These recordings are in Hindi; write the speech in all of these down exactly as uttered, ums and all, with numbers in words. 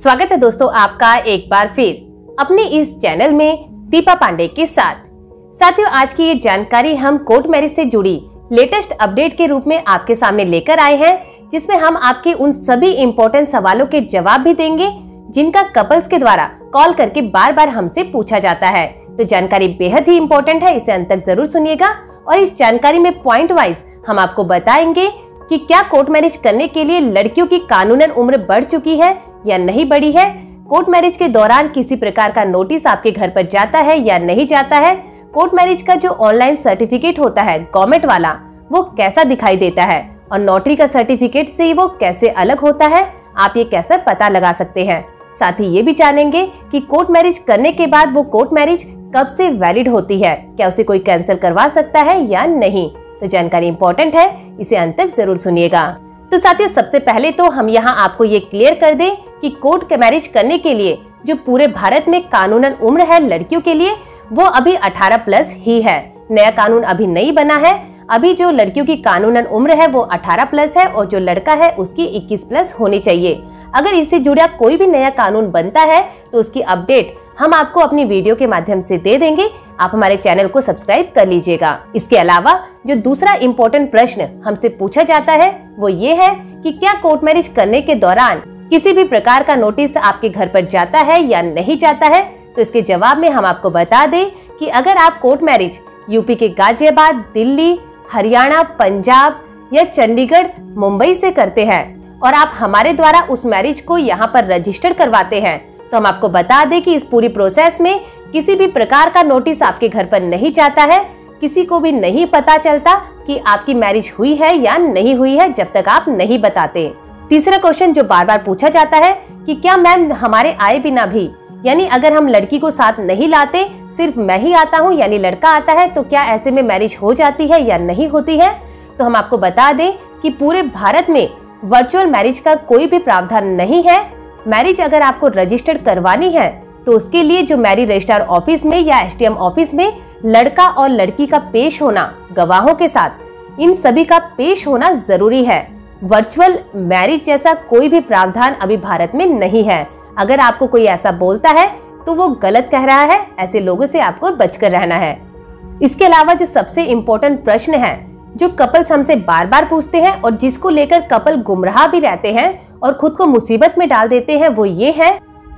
स्वागत है दोस्तों आपका एक बार फिर अपने इस चैनल में दीपा पांडे के साथ। साथियों, आज की ये जानकारी हम कोर्ट मैरिज से जुड़ी लेटेस्ट अपडेट के रूप में आपके सामने लेकर आए हैं, जिसमें हम आपके उन सभी इम्पोर्टेंट सवालों के जवाब भी देंगे जिनका कपल्स के द्वारा कॉल करके बार बार हमसे पूछा जाता है। तो जानकारी बेहद ही इम्पोर्टेंट है, इसे अंत तक जरूर सुनिएगा। और इस जानकारी में पॉइंट वाइज हम आपको बताएंगे कि क्या कोर्ट मैरिज करने के लिए लड़कियों की कानूनन उम्र बढ़ चुकी है या नहीं बढ़ी है, कोर्ट मैरिज के दौरान किसी प्रकार का नोटिस आपके घर पर जाता है या नहीं जाता है, कोर्ट मैरिज का जो ऑनलाइन सर्टिफिकेट होता है गवर्नमेंट वाला वो कैसा दिखाई देता है और नोटरी का सर्टिफिकेट से वो कैसे अलग होता है, आप ये कैसे पता लगा सकते हैं। साथ ही ये भी जानेंगे कि कोर्ट मैरिज करने के बाद वो कोर्ट मैरिज कब से वैलिड होती है, क्या उसे कोई कैंसिल करवा सकता है या नहीं। तो जानकारी इम्पोर्टेंट है, इसे अंत तक जरूर सुनिएगा। तो साथियों, सबसे पहले तो हम यहाँ आपको ये क्लियर कर दें कि कोर्ट मैरिज करने के लिए जो पूरे भारत में कानूनन उम्र है लड़कियों के लिए वो अभी अठारह प्लस ही है। नया कानून अभी नहीं बना है। अभी जो लड़कियों की कानूनन उम्र है वो अठारह प्लस है और जो लड़का है उसकी इक्कीस प्लस होनी चाहिए। अगर इससे जुड़ा कोई भी नया कानून बनता है तो उसकी अपडेट हम आपको अपनी वीडियो के माध्यम से दे देंगे। आप हमारे चैनल को सब्सक्राइब कर लीजिएगा। इसके अलावा जो दूसरा इम्पोर्टेंट प्रश्न हमसे पूछा जाता है वो ये है कि क्या कोर्ट मैरिज करने के दौरान किसी भी प्रकार का नोटिस आपके घर पर जाता है या नहीं जाता है। तो इसके जवाब में हम आपको बता दें कि अगर आप कोर्ट मैरिज यूपी के गाजियाबाद, दिल्ली, हरियाणा, पंजाब या चंडीगढ़, मुंबई से करते हैं और आप हमारे द्वारा उस मैरिज को यहाँ पर रजिस्टर करवाते हैं, तो हम आपको बता दें कि इस पूरी प्रोसेस में किसी भी प्रकार का नोटिस आपके घर पर नहीं जाता है। किसी को भी नहीं पता चलता कि आपकी मैरिज हुई है या नहीं हुई है जब तक आप नहीं बताते। तीसरा क्वेश्चन जो बार बार पूछा जाता है कि क्या मैम हमारे आए बिना भी, यानी अगर हम लड़की को साथ नहीं लाते, सिर्फ मैं ही आता हूँ यानी लड़का आता है, तो क्या ऐसे में मैरिज हो जाती है या नहीं होती है। तो हम आपको बता दें कि पूरे भारत में वर्चुअल मैरिज का कोई भी प्रावधान नहीं है। मैरिज अगर आपको रजिस्टर करवानी है तो उसके लिए जो मैरिज रजिस्ट्रार ऑफिस में या एसडीएम ऑफिस में लड़का और लड़की का पेश होना, गवाहों के साथ इन सभी का पेश होना जरूरी है। वर्चुअल मैरिज जैसा कोई भी प्रावधान अभी भारत में नहीं है। अगर आपको कोई ऐसा बोलता है तो वो गलत कह रहा है, ऐसे लोगों से आपको बचकर रहना है। इसके अलावा जो सबसे इम्पोर्टेंट प्रश्न है जो कपल्स हमसे बार बार पूछते हैं और जिसको लेकर कपल गुमराह भी रहते हैं और खुद को मुसीबत में डाल देते हैं, वो ये है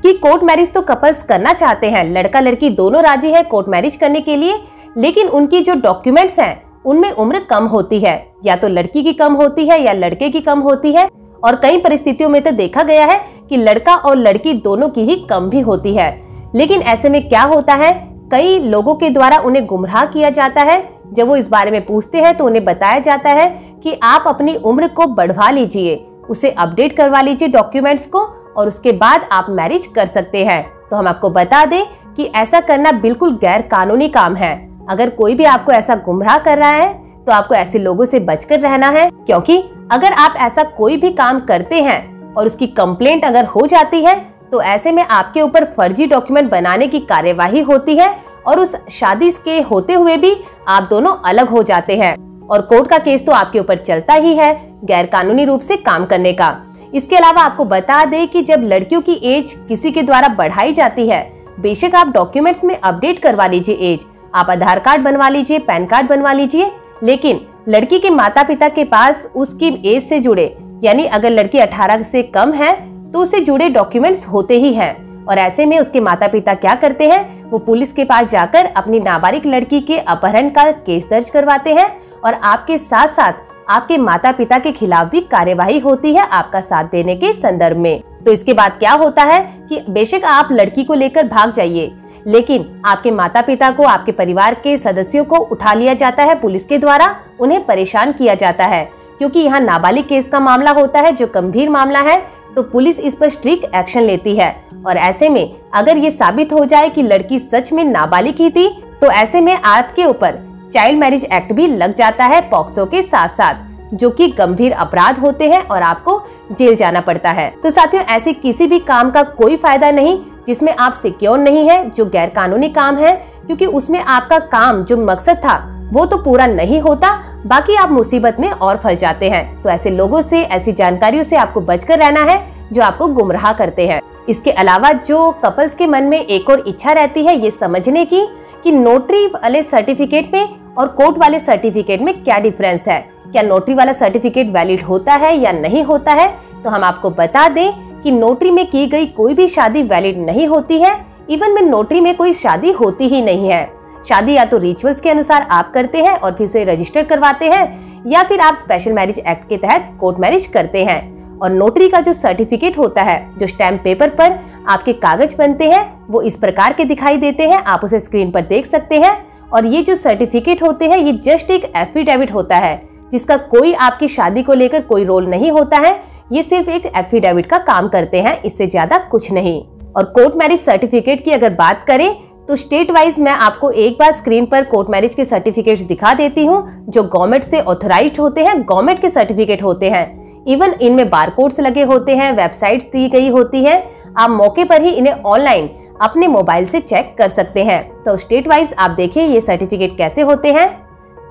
कि कोर्ट मैरिज तो कपल्स करना चाहते हैं, लड़का लड़की दोनों राजी है कोर्ट मैरिज करने के लिए, लेकिन उनकी जो डॉक्यूमेंट्स हैं उनमें उम्र कम होती है, या तो लड़की की कम होती है या लड़के की कम होती है। और कई परिस्थितियों में तो देखा गया है कि लड़का और लड़की दोनों की ही कम भी होती है। लेकिन ऐसे में क्या होता है, कई लोगों के द्वारा उन्हें गुमराह किया जाता है। जब वो इस बारे में पूछते हैं तो उन्हें बताया जाता है कि आप अपनी उम्र को बढ़वा लीजिए, उसे अपडेट करवा लीजिए डॉक्यूमेंट्स को, और उसके बाद आप मैरिज कर सकते हैं। तो हम आपको बता दें कि ऐसा करना बिल्कुल गैर कानूनी काम है। अगर कोई भी आपको ऐसा गुमराह कर रहा है तो आपको ऐसे लोगों से बचकर रहना है, क्योंकि अगर आप ऐसा कोई भी काम करते हैं और उसकी कंप्लेंट अगर हो जाती है तो ऐसे में आपके ऊपर फर्जी डॉक्यूमेंट बनाने की कार्यवाही होती है और उस शादी के होते हुए भी आप दोनों अलग हो जाते हैं और कोर्ट का केस तो आपके ऊपर चलता ही है गैर कानूनी रूप से काम करने का। इसके अलावा आपको बता दें कि जब लड़कियों की एज किसी के द्वारा बढ़ाई जाती है, बेशक आप डॉक्यूमेंट्स में अपडेट करवा लीजिए एज, आप आधार कार्ड बनवा लीजिए, पैन कार्ड बनवा लीजिए, लेकिन लड़की के माता पिता के पास उसकी एज से जुड़े, यानी अगर लड़की अठारह से कम है तो उसे जुड़े डॉक्यूमेंट्स होते ही हैं। और ऐसे में उसके माता पिता क्या करते हैं, वो पुलिस के पास जाकर अपनी नाबालिग लड़की के अपहरण का केस दर्ज करवाते हैं और आपके साथ साथ आपके माता पिता के खिलाफ भी कार्यवाही होती है आपका साथ देने के संदर्भ में। तो इसके बाद क्या होता है कि बेशक आप लड़की को लेकर भाग जाइए, लेकिन आपके माता पिता को, आपके परिवार के सदस्यों को उठा लिया जाता है पुलिस के द्वारा, उन्हें परेशान किया जाता है, क्योंकि यहाँ नाबालिग केस का मामला होता है जो गंभीर मामला है, तो पुलिस इस पर स्ट्रिक्ट एक्शन लेती है। और ऐसे में अगर ये साबित हो जाए कि लड़की सच में नाबालिग ही थी तो ऐसे में आपके ऊपर चाइल्ड मैरिज एक्ट भी लग जाता है पॉक्सो के साथ साथ, जो कि गंभीर अपराध होते हैं और आपको जेल जाना पड़ता है। तो साथियों, ऐसे किसी भी काम का कोई फायदा नहीं जिसमें आप सिक्योर नहीं है, जो गैर कानूनी काम है, क्योंकि उसमें आपका काम जो मकसद था वो तो पूरा नहीं होता, बाकी आप मुसीबत में और फंस जाते हैं। तो ऐसे लोगों से, ऐसी जानकारियों से आपको बचकर रहना है जो आपको गुमराह करते हैं। इसके अलावा जो कपल्स के मन में एक और इच्छा रहती है ये समझने की कि नोटरी वाले सर्टिफिकेट में और कोर्ट वाले सर्टिफिकेट में क्या डिफरेंस है, क्या नोटरी वाला सर्टिफिकेट वैलिड होता है या नहीं होता है, तो हम आपको बता दें कि नोटरी में की गई कोई भी शादी वैलिड नहीं होती है। इवन में नोटरी में कोई शादी होती ही नहीं है। शादी या तो रिचुअल्स के अनुसार आप करते हैं और फिर उसे रजिस्टर करवाते हैं, या फिर आप स्पेशल मैरिज एक्ट के तहत कोर्ट मैरिज करते हैं। और नोटरी का जो सर्टिफिकेट होता है, जो स्टैम्प पेपर पर आपके कागज बनते हैं, वो इस प्रकार के दिखाई देते हैं, आप उसे स्क्रीन पर देख सकते हैं। और ये जो सर्टिफिकेट होते हैं ये जस्ट एक एफिडेविट होता है, जिसका कोई आपकी शादी को लेकर कोई रोल नहीं होता है। ये सिर्फ एक एफिडेविट का काम करते हैं, इससे ज्यादा कुछ नहीं। और कोर्ट मैरिज सर्टिफिकेट की अगर बात करें तो स्टेट वाइज मैं आपको एक बार स्क्रीन पर कोर्ट मैरिज के सर्टिफिकेट्स दिखा देती हूँ, जो गवर्नमेंट से ऑथोराइज्ड होते हैं, गवर्नमेंट के सर्टिफिकेट होते हैं। इवन इनमें बारकोड्स लगे होते हैं, वेबसाइट्स दी गई होती है, आप मौके पर ही इन्हें ऑनलाइन अपने मोबाइल से चेक कर सकते हैं। तो स्टेट वाइज आप देखिए ये सर्टिफिकेट कैसे होते हैं।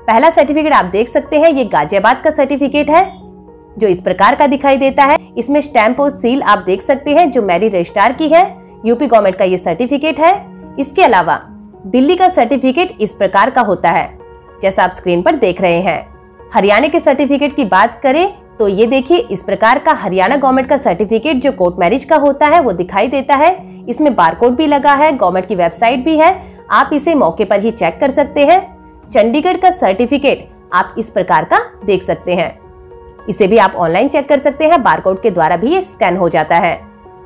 पहला सर्टिफिकेट आप देख सकते हैं, ये गाजियाबाद का सर्टिफिकेट है, जो इस प्रकार का दिखाई देता है। इसमें स्टैंप और सील आप देख सकते हैं, जो मैरिज रजिस्ट्रार की है, यूपी गवर्नमेंट का ये सर्टिफिकेट है। इसके अलावा दिल्ली का सर्टिफिकेट इस प्रकार का होता है, जैसा आप स्क्रीन पर देख रहे हैं। हरियाणा के सर्टिफिकेट की बात करें तो ये देखिए, इस प्रकार का हरियाणा गवर्नमेंट का सर्टिफिकेट जो कोर्ट मैरिज का होता है वो दिखाई देता है। इसमें बारकोड भी लगा है, गवर्नमेंट की वेबसाइट भी है, आप इसे मौके पर ही चेक कर सकते हैं। चंडीगढ़ का सर्टिफिकेट आप इस प्रकार का देख सकते हैं, इसे भी आप ऑनलाइन चेक कर सकते हैं, बारकोड के द्वारा भी ये स्कैन हो जाता है।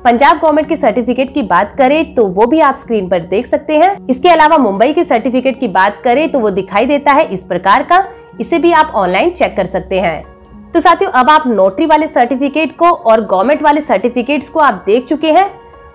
पंजाब गवर्नमेंट के सर्टिफिकेट की बात करें तो वो भी आप स्क्रीन पर देख सकते हैं। इसके अलावा मुंबई के सर्टिफिकेट की बात करें तो वो दिखाई देता है इस प्रकार का, इसे भी आप ऑनलाइन चेक कर सकते हैं। तो साथियों, अब आप नोटरी वाले सर्टिफिकेट को और गवर्नमेंट वाले सर्टिफिकेट्स को आप देख चुके हैं।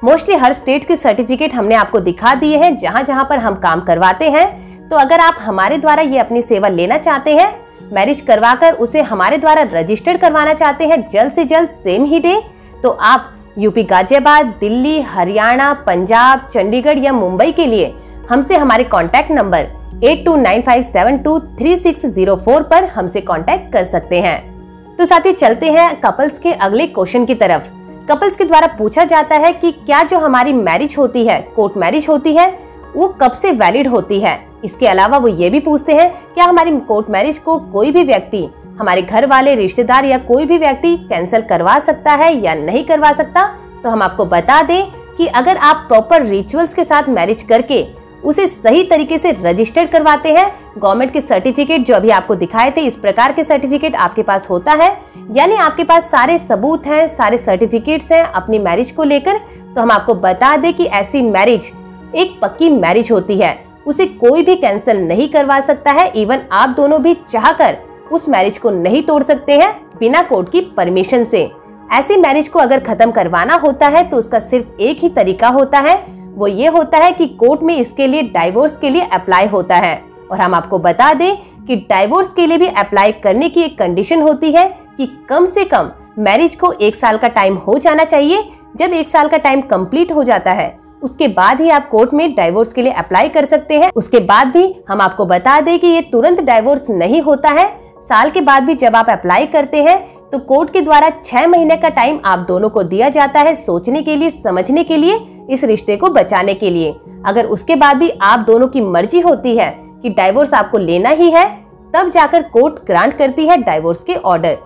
मोस्टली हर स्टेट के सर्टिफिकेट हमने आपको दिखा दिए हैं, जहां जहां पर हम काम करवाते हैं। तो अगर आप हमारे द्वारा ये अपनी सेवा लेना चाहते हैं, मैरिज करवाकर उसे हमारे द्वारा रजिस्टर्ड करवाना चाहते हैं जल्द से जल्द सेम ही डे, तो आप यूपी गाजियाबाद, दिल्ली, हरियाणा, पंजाब, चंडीगढ़ या मुंबई के लिए हमसे हमारे contact number eight two nine five seven two three six zero four पर हमसे कॉन्टैक्ट कर सकते हैं। तो साथियों, चलते हैं कपल्स के अगले क्वेश्चन की तरफ। कपल्स के द्वारा पूछा जाता है कि क्या जो हमारी मैरिज होती है, कोर्ट मैरिज होती है, वो कब से वैलिड होती है। इसके अलावा वो ये भी पूछते हैं, क्या हमारी कोर्ट मैरिज को कोई भी व्यक्ति, हमारे घर वाले, रिश्तेदार या कोई भी व्यक्ति कैंसिल करवा सकता है या नहीं करवा सकता। तो हम आपको बता दें कि अगर आप प्रॉपर रिचुअल्स के साथ मैरिज करके उसे सही तरीके से रजिस्टर्ड करवाते हैं, गवर्नमेंट के सर्टिफिकेट जो अभी आपको दिखाए थे इस प्रकार के सर्टिफिकेट आपके पास होता है, यानी आपके पास सारे सबूत हैं, सारे सर्टिफिकेट्स हैं अपनी मैरिज को लेकर, तो हम आपको बता दें कि ऐसी मैरिज एक पक्की मैरिज होती है, उसे कोई भी कैंसिल नहीं करवा सकता है। इवन आप दोनों भी चाहकर उस मैरिज को नहीं तोड़ सकते हैं बिना कोर्ट की परमिशन से। ऐसी मैरिज को अगर खत्म करवाना होता है तो उसका सिर्फ एक ही तरीका होता है, वो ये होता है कि कोर्ट में इसके लिए डाइवोर्स के लिए अप्लाई होता है। और हम आपको बता दें कि डाइवोर्स के लिए भी अप्लाई करने की एक कंडीशन होती है कि कम से कम मैरिज को एक साल का टाइम हो जाना चाहिए। जब एक साल का टाइम कंप्लीट हो जाता है उसके बाद ही आप कोर्ट में डाइवोर्स के लिए अप्लाई कर सकते हैं। उसके बाद भी हम आपको बता दें कि ये तुरंत डाइवोर्स नहीं होता है। साल के बाद भी जब आप अप्लाई करते हैं तो कोर्ट के द्वारा छह महीने का टाइम आप दोनों को दिया जाता है सोचने के लिए, समझने के लिए, इस रिश्ते को बचाने के लिए। अगर उसके बाद भी आप दोनों की मर्जी होती है कि डाइवोर्स आपको लेना ही है, तब जाकर कोर्ट ग्रांट करती है डाइवोर्स के ऑर्डर,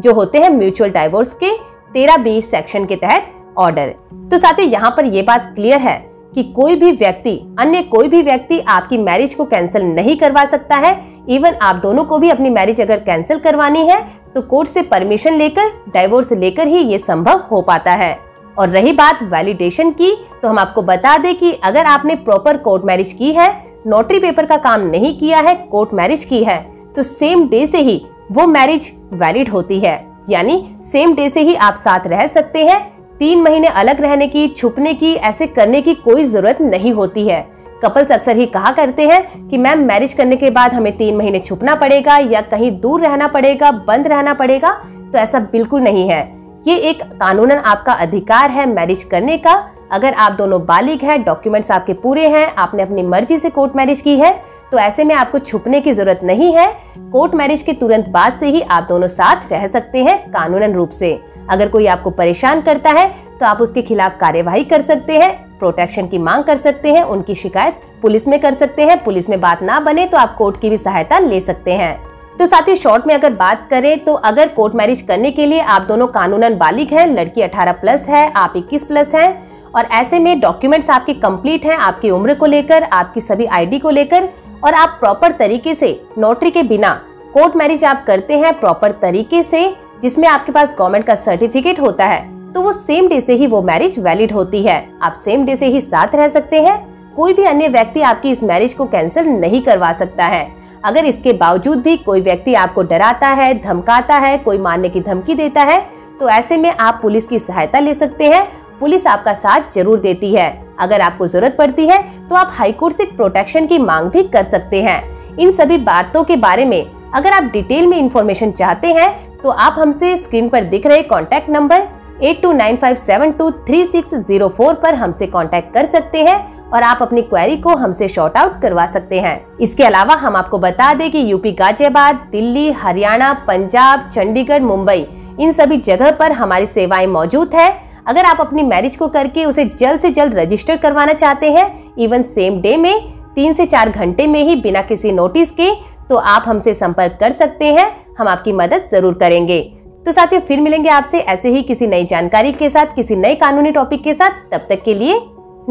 जो होते हैं म्यूचुअल डाइवोर्स के तेरह बी सेक्शन के तहत ऑर्डर। तो साथियों, यहाँ पर यह बात क्लियर है कि कोई भी व्यक्ति, अन्य कोई भी व्यक्ति आपकी मैरिज को कैंसिल नहीं करवा सकता है। इवन आप दोनों को भी अपनी मैरिज अगर कैंसिल करवानी है तो कोर्ट से परमिशन लेकर, डाइवोर्स लेकर ही ये संभव हो पाता है। और रही बात वैलिडेशन की, तो हम आपको बता दें कि अगर आपने प्रॉपर कोर्ट मैरिज की है, नोटरी पेपर का काम नहीं किया है, कोर्ट मैरिज की है, तो सेम डे से ही वो मैरिज वैलिड होती है, यानी सेम डे से ही आप साथ रह सकते हैं। तीन महीने अलग रहने की, छुपने की, ऐसे करने की कोई जरूरत नहीं होती है। कपल्स अक्सर ही कहा करते हैं कि मैम मैरिज करने के बाद हमें तीन महीने छुपना पड़ेगा या कहीं दूर रहना पड़ेगा, बंद रहना पड़ेगा। तो ऐसा बिल्कुल नहीं है, ये एक कानूनन आपका अधिकार है मैरिज करने का। अगर आप दोनों बालिग हैं, डॉक्यूमेंट्स आपके पूरे हैं, आपने अपनी मर्जी से कोर्ट मैरिज की है, तो ऐसे में आपको छुपने की जरूरत नहीं है। कोर्ट मैरिज के तुरंत बाद से ही आप दोनों साथ रह सकते हैं कानूनन रूप से। अगर कोई आपको परेशान करता है तो आप उसके खिलाफ कार्यवाही कर सकते हैं, प्रोटेक्शन की मांग कर सकते हैं, उनकी शिकायत पुलिस में कर सकते हैं। पुलिस में बात ना बने तो आप कोर्ट की भी सहायता ले सकते हैं। तो साथ ही शॉर्ट में अगर बात करें तो अगर कोर्ट मैरिज करने के लिए आप दोनों कानूनन बालिग हैं, लड़की अठारह प्लस है, आप इक्कीस प्लस हैं और ऐसे में डॉक्यूमेंट्स आपके कंप्लीट हैं, आपकी उम्र को लेकर, आपकी सभी आईडी को लेकर, और आप प्रॉपर तरीके से नोटरी के बिना कोर्ट मैरिज आप करते हैं प्रॉपर तरीके से, जिसमें आपके पास गवर्नमेंट का सर्टिफिकेट होता है, तो वो सेम डे से ही वो मैरिज वैलिड होती है। आप सेम डे से ही साथ रह सकते हैं, कोई भी अन्य व्यक्ति आपकी इस मैरिज को कैंसिल नहीं करवा सकता है। अगर इसके बावजूद भी कोई व्यक्ति आपको डराता है, धमकाता है, कोई मारने की धमकी देता है, तो ऐसे में आप पुलिस की सहायता ले सकते हैं। पुलिस आपका साथ जरूर देती है। अगर आपको जरूरत पड़ती है तो आप हाईकोर्ट से प्रोटेक्शन की मांग भी कर सकते हैं। इन सभी बातों के बारे में अगर आप डिटेल में इंफॉर्मेशन चाहते हैं तो आप हमसे स्क्रीन पर दिख रहे contact number eight two nine five seven two three six zero four पर हमसे कांटेक्ट कर सकते हैं और आप अपनी क्वेरी को हमसे शॉर्ट आउट करवा सकते हैं। इसके अलावा हम आपको बता दें कि यूपी, गाजियाबाद, दिल्ली, हरियाणा, पंजाब, चंडीगढ़, मुंबई, इन सभी जगह पर हमारी सेवाएं मौजूद है। अगर आप अपनी मैरिज को करके उसे जल्द से जल्द रजिस्टर करवाना चाहते हैं, इवन सेम डे में, तीन से चार घंटे में ही, बिना किसी नोटिस के, तो आप हमसे संपर्क कर सकते हैं। हम आपकी मदद जरूर करेंगे। तो साथियों, फिर मिलेंगे आपसे ऐसे ही किसी नई जानकारी के साथ, किसी नए कानूनी टॉपिक के साथ। तब तक के लिए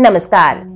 नमस्कार।